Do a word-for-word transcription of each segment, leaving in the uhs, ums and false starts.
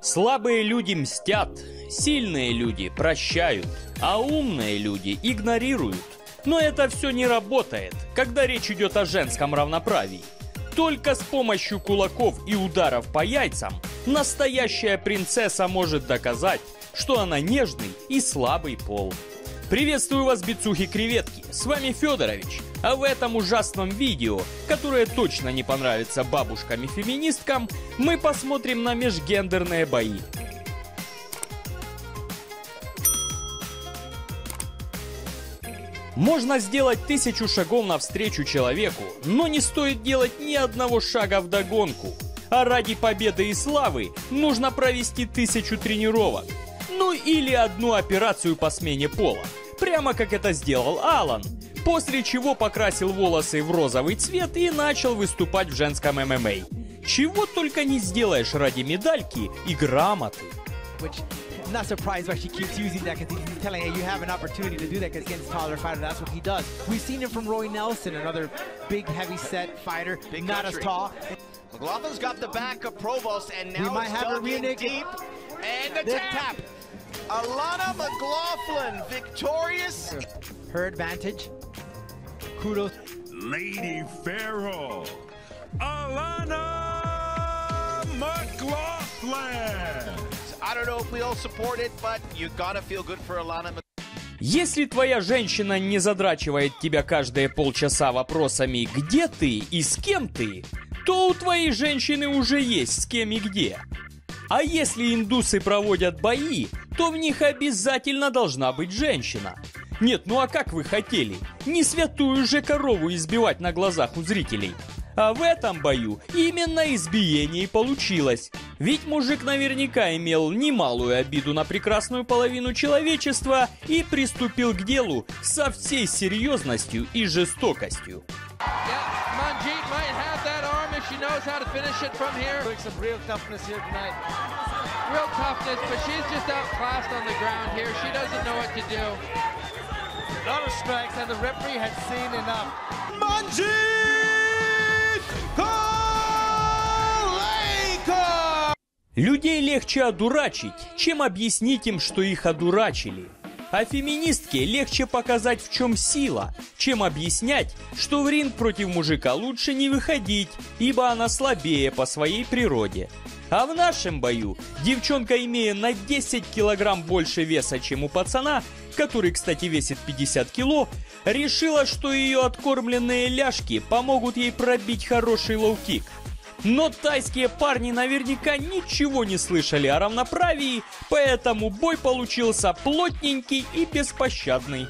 Слабые люди мстят, сильные люди прощают, а умные люди игнорируют. Но это все не работает, когда речь идет о женском равноправии. Только с помощью кулаков и ударов по яйцам настоящая принцесса может доказать, что она нежный и слабый пол. Приветствую вас, бицухи-креветки, с вами Федорович. А в этом ужасном видео, которое точно не понравится бабушкам и феминисткам, мы посмотрим на межгендерные бои. Можно сделать тысячу шагов навстречу человеку, но не стоит делать ни одного шага вдогонку. А ради победы и славы нужно провести тысячу тренировок. Ну или одну операцию по смене пола, прямо как это сделал Алан, после чего покрасил волосы в розовый цвет и начал выступать в женском ММА. Чего только не сделаешь ради медальки и грамоты. Not surprised why she keeps using that because he's telling you you have an opportunity to do that because against taller fighter that's what he does. We've seen him from Roy Nelson, another big heavy set fighter, big not country. As tall. McLaughlin's got the back of Provost and now he's dug in deep and the tap. tap. Alana McLaughlin victorious. Her advantage. Kudos. Lady Pharaoh. Alana McLaughlin. Если твоя женщина не задрачивает тебя каждые полчаса вопросами «Где ты?» и «С кем ты?», то у твоей женщины уже есть «С кем и где». А если индусы проводят бои, то в них обязательно должна быть женщина. Нет, ну а как вы хотели? Не святую же корову избивать на глазах у зрителей. А в этом бою именно избиение и получилось. Ведь мужик наверняка имел немалую обиду на прекрасную половину человечества и приступил к делу со всей серьезностью и жестокостью. Людей легче одурачить, чем объяснить им, что их одурачили. А феминистке легче показать, в чем сила, чем объяснять, что в ринг против мужика лучше не выходить, ибо она слабее по своей природе. А в нашем бою девчонка, имея на десять килограмм больше веса, чем у пацана, который, кстати, весит пятьдесят кило, решила, что ее откормленные ляжки помогут ей пробить хороший лоу-кик. Но тайские парни наверняка ничего не слышали о равноправии, поэтому бой получился плотненький и беспощадный.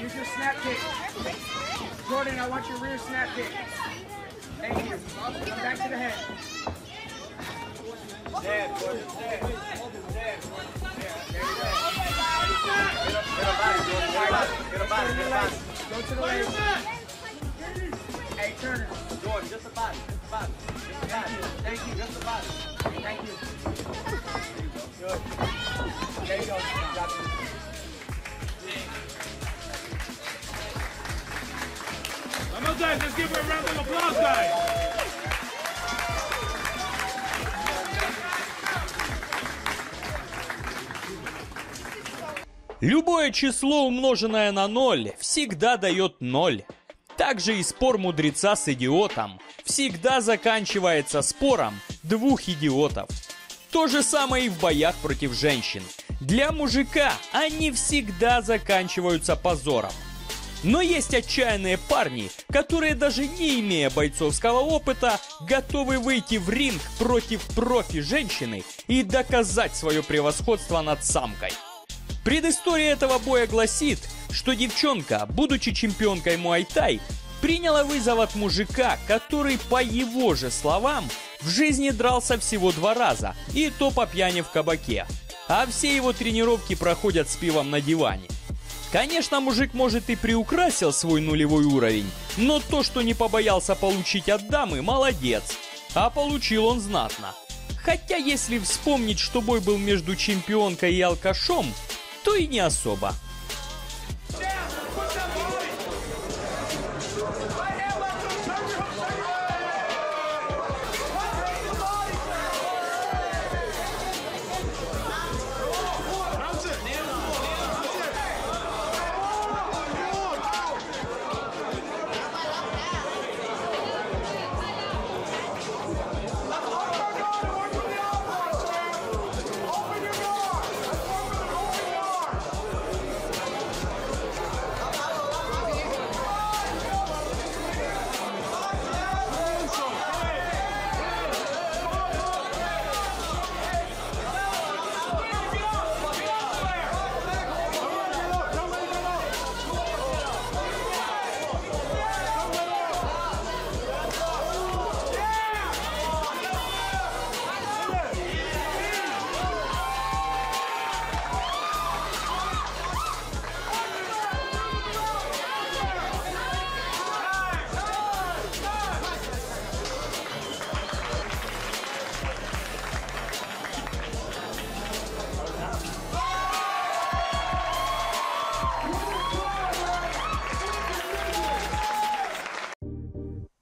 Use your snap kick. Jordan, I want your rear snap kick. Thank you. Come back to the head. Stand, Jordan, stand. Stand, Jordan, stand. There you go. Get up, get up out of here. Get up out of here. Get up out of here. Go to the left. Hey, Turner. Jordan, just the body. Just the body. Just the body. Thank you. Just the body. Thank you. Good. There you go. Drop it. Let's give her a round of applause, guys. Любое число, умноженное на ноль, всегда дает ноль. Также и спор мудреца с идиотом всегда заканчивается спором двух идиотов. То же самое и в боях против женщин. Для мужика они всегда заканчиваются позором. Но есть отчаянные парни, которые, даже не имея бойцовского опыта, готовы выйти в ринг против профи-женщины и доказать свое превосходство над самкой. Предыстория этого боя гласит, что девчонка, будучи чемпионкой Муай Тай, приняла вызов от мужика, который, по его же словам, в жизни дрался всего два раза, и то по пьяни в кабаке. А все его тренировки проходят с пивом на диване. Конечно, мужик, может, и приукрасил свой нулевой уровень, но то, что не побоялся получить от дамы, молодец. А получил он знатно. Хотя, если вспомнить, что бой был между чемпионкой и алкашом, то и не особо.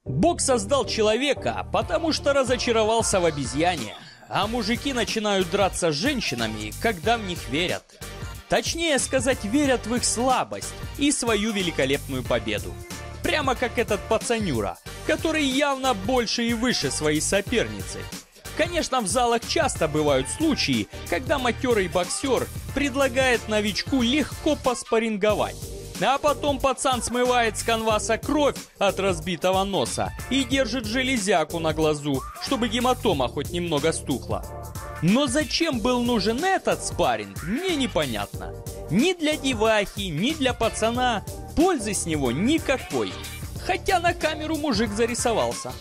Бог создал человека, потому что разочаровался в обезьяне. А мужики начинают драться с женщинами, когда в них верят. Точнее сказать, верят в их слабость и свою великолепную победу. Прямо как этот пацанюра, который явно больше и выше своей соперницы. Конечно, в залах часто бывают случаи, когда матерый боксер предлагает новичку легко поспарринговать. А потом пацан смывает с канваса кровь от разбитого носа и держит железяку на глазу, чтобы гематома хоть немного стухла. Но зачем был нужен этот спарринг, мне непонятно. Ни для девахи, ни для пацана пользы с него никакой. Хотя на камеру мужик зарисовался.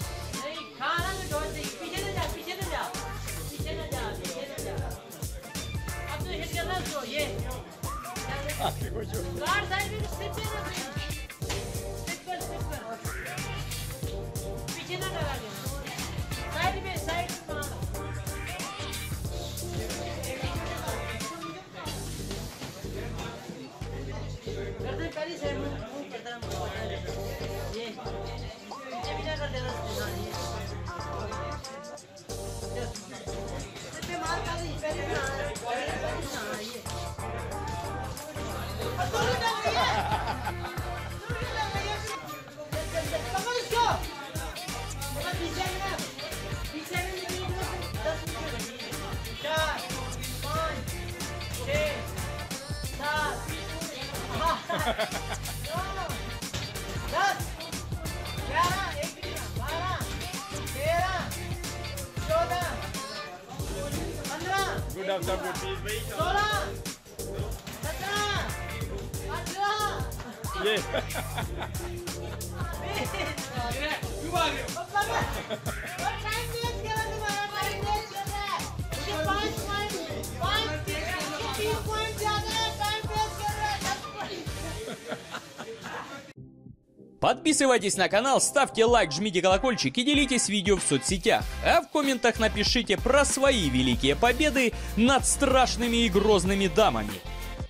Подписывайтесь на канал, ставьте лайк, жмите колокольчик и делитесь видео в соцсетях. А в комментах напишите про свои великие победы над страшными и грозными дамами.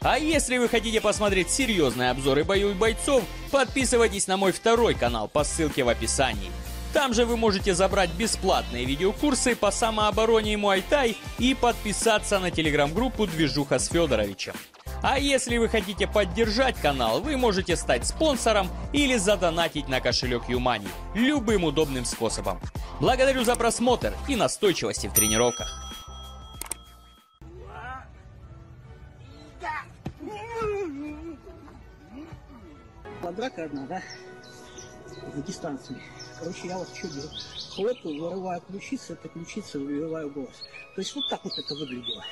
А если вы хотите посмотреть серьезные обзоры боевых бойцов, подписывайтесь на мой второй канал по ссылке в описании. Там же вы можете забрать бесплатные видеокурсы по самообороне и муай-тай и подписаться на телеграм-группу «Движуха с Федоровичем». А если вы хотите поддержать канал, вы можете стать спонсором или задонатить на кошелек ЮМАНИ любым удобным способом. Благодарю за просмотр и настойчивости в тренировках. Драка одна, да? За дистанцию. Короче, я вот чудо хлопаю, вырываю ключицу, это ключица, вырываю голос. То есть вот так вот это выглядело.